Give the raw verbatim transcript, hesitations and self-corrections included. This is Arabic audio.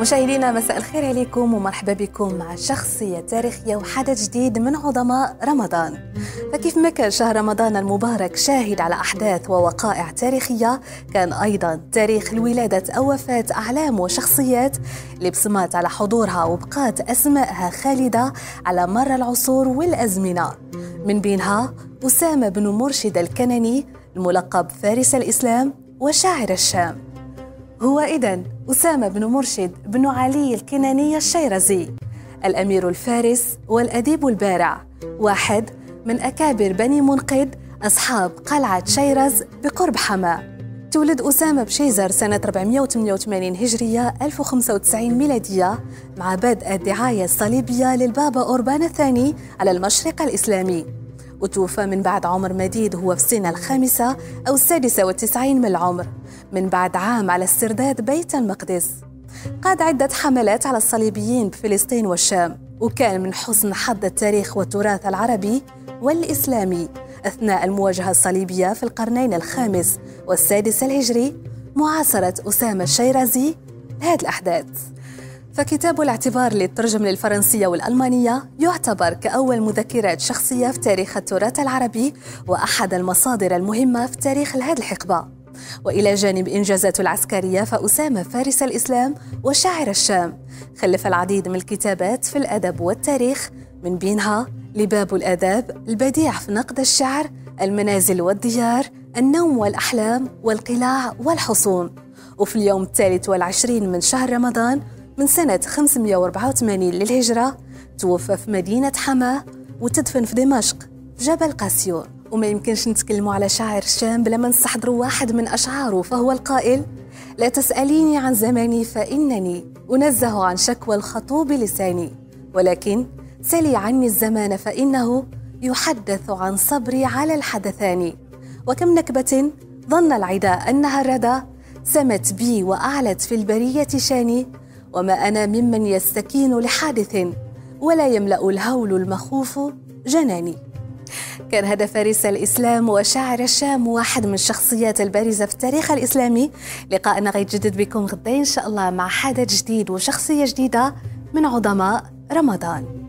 مشاهدينا مساء الخير عليكم ومرحبا بكم مع شخصية تاريخية وحدث جديد من عظماء رمضان. فكيف ما كان شهر رمضان المبارك شاهد على أحداث ووقائع تاريخية، كان أيضا تاريخ الولادة أو وفاة أعلام وشخصيات اللي بصمات على حضورها وبقات أسمائها خالدة على مر العصور والأزمنة، من بينها أسامة بن مرشد الكناني الملقب فارس الإسلام وشاعر الشام. هو إذن أسامة بن مرشد بن علي الكناني الشيرزي، الأمير الفارس والأديب البارع، واحد من أكابر بني منقذ أصحاب قلعة شيرز بقرب حماة. تولد أسامة بشيزر سنة أربعمئة وثمانية وثمانين هجرية ألف وخمسة وتسعين ميلادية مع بدء الدعاية الصليبية للبابا أوربان الثاني على المشرق الإسلامي، وتوفى من بعد عمر مديد هو في السنة الخامسة أو السادسة والتسعين من العمر من بعد عام على استرداد بيت المقدس. قاد عدة حملات على الصليبيين بفلسطين والشام، وكان من حسن حظ التاريخ والتراث العربي والإسلامي أثناء المواجهة الصليبية في القرنين الخامس والسادس الهجري معاصرة أسامة الشيرازي هذه الأحداث. فكتاب الاعتبار اللي ترجم للفرنسية والألمانية يعتبر كأول مذكرات شخصية في تاريخ التراث العربي وأحد المصادر المهمة في تاريخ هذه الحقبة. وإلى جانب إنجازاته العسكرية، فأسامة فارس الإسلام وشاعر الشام خلف العديد من الكتابات في الأدب والتاريخ، من بينها لباب الاداب، البديع في نقد الشعر، المنازل والديار، النوم والأحلام، والقلاع والحصون. وفي اليوم الثالث والعشرين من شهر رمضان من سنة خمسمئة وأربعة وثمانين للهجرة توفى في مدينة حماة وتدفن في دمشق جبل قاسيون. وما يمكنش نتكلموا على شاعر الشام بلا ما نستحضروا واحد من أشعاره، فهو القائل: لا تسأليني عن زماني فإنني أنزه عن شكوى الخطوب لساني، ولكن سلي عني الزمان فإنه يحدث عن صبري على الحدثان. وكم نكبة ظن العداء أنها الردى سمت بي وأعلت في البرية شاني، وما أنا ممن يستكين لحادث ولا يملأ الهول المخوف جناني. كان هذا فارس الإسلام وشاعر الشام، واحد من الشخصيات البارزة في التاريخ الإسلامي. لقاءنا غيتجدد بكم غدا إن شاء الله مع حدث جديد وشخصية جديدة من عظماء رمضان.